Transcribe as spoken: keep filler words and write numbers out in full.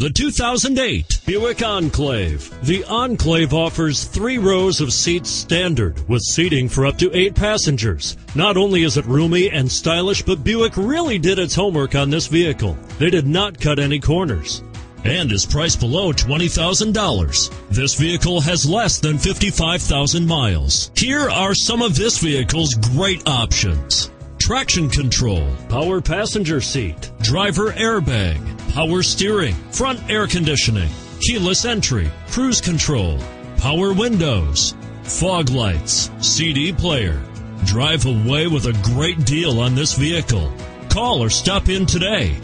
The two thousand eight Buick Enclave. The Enclave offers three rows of seats standard, with seating for up to eight passengers. Not only is it roomy and stylish, but Buick really did its homework on this vehicle. They did not cut any corners, and is priced below twenty thousand dollars. This vehicle has less than fifty-five thousand miles. Here are some of this vehicle's great options: traction control, power passenger seat, driver airbag, power steering, front air conditioning, keyless entry, cruise control, power windows, fog lights, C D player. Drive away with a great deal on this vehicle. Call or stop in today.